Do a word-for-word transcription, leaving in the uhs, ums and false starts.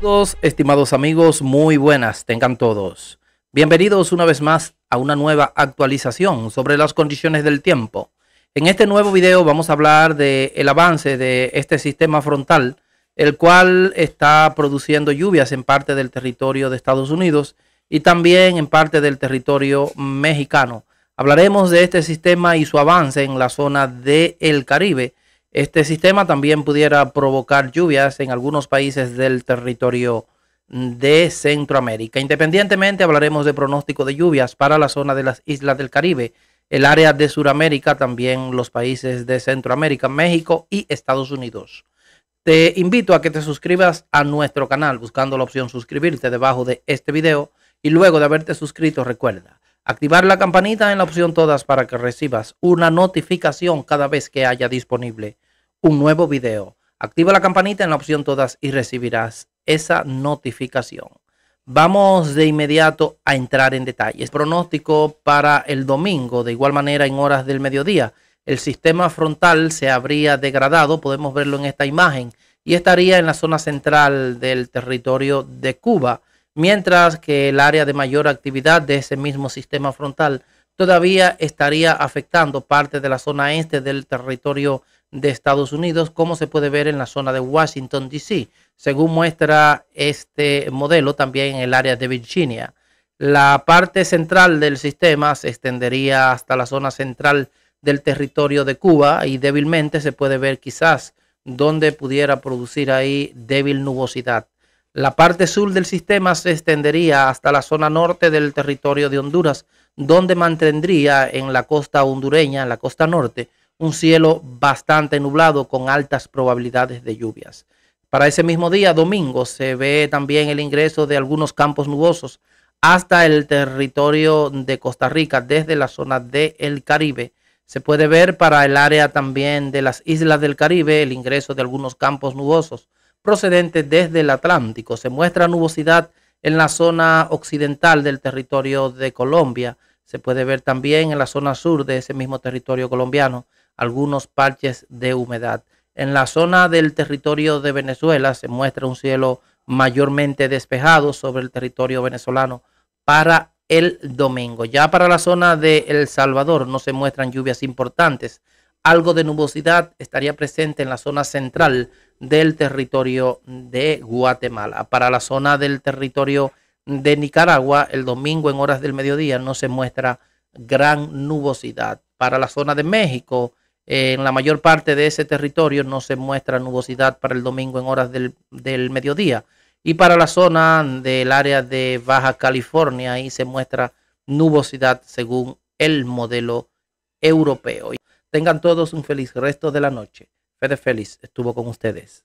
Saludos, estimados amigos, muy buenas tengan todos. Bienvenidos una vez más a una nueva actualización sobre las condiciones del tiempo. En este nuevo video vamos a hablar del avance de este sistema frontal, el cual está produciendo lluvias en parte del territorio de Estados Unidos y también en parte del territorio mexicano. Hablaremos de este sistema y su avance en la zona del Caribe. Este sistema también pudiera provocar lluvias en algunos países del territorio de Centroamérica. Independientemente, hablaremos de pronóstico de lluvias para la zona de las islas del Caribe, el área de Sudamérica, también los países de Centroamérica, México y Estados Unidos. Te invito a que te suscribas a nuestro canal buscando la opción suscribirte debajo de este video y luego de haberte suscrito, recuerda activar la campanita en la opción todas para que recibas una notificación cada vez que haya disponible un nuevo video. Activa la campanita en la opción todas y recibirás esa notificación. Vamos de inmediato a entrar en detalles. Pronóstico para el domingo. De igual manera, en horas del mediodía, el sistema frontal se habría degradado. Podemos verlo en esta imagen y estaría en la zona central del territorio de Cuba, mientras que el área de mayor actividad de ese mismo sistema frontal todavía estaría afectando parte de la zona este del territorio de Estados Unidos, como se puede ver en la zona de Washington, D C. Según muestra este modelo, también en el área de Virginia. La parte central del sistema se extendería hasta la zona central del territorio de Cuba y débilmente se puede ver quizás donde pudiera producir ahí débil nubosidad. La parte sur del sistema se extendería hasta la zona norte del territorio de Honduras, donde mantendría en la costa hondureña, en la costa norte, un cielo bastante nublado con altas probabilidades de lluvias. Para ese mismo día, domingo, se ve también el ingreso de algunos campos nubosos hasta el territorio de Costa Rica, desde la zona del Caribe. Se puede ver para el área también de las islas del Caribe el ingreso de algunos campos nubosos procedente desde el Atlántico. Se muestra nubosidad en la zona occidental del territorio de Colombia. Se puede ver también en la zona sur de ese mismo territorio colombiano algunos parches de humedad. En la zona del territorio de Venezuela se muestra un cielo mayormente despejado sobre el territorio venezolano para el domingo. Ya para la zona de El Salvador no se muestran lluvias importantes. Algo de nubosidad estaría presente en la zona central del territorio de Guatemala. Para la zona del territorio de Nicaragua, el domingo en horas del mediodía no se muestra gran nubosidad. Para la zona de México, eh, en la mayor parte de ese territorio no se muestra nubosidad para el domingo en horas del, del mediodía. Y para la zona del área de Baja California, ahí se muestra nubosidad según el modelo europeo. Tengan todos un feliz resto de la noche. Fede Félix estuvo con ustedes.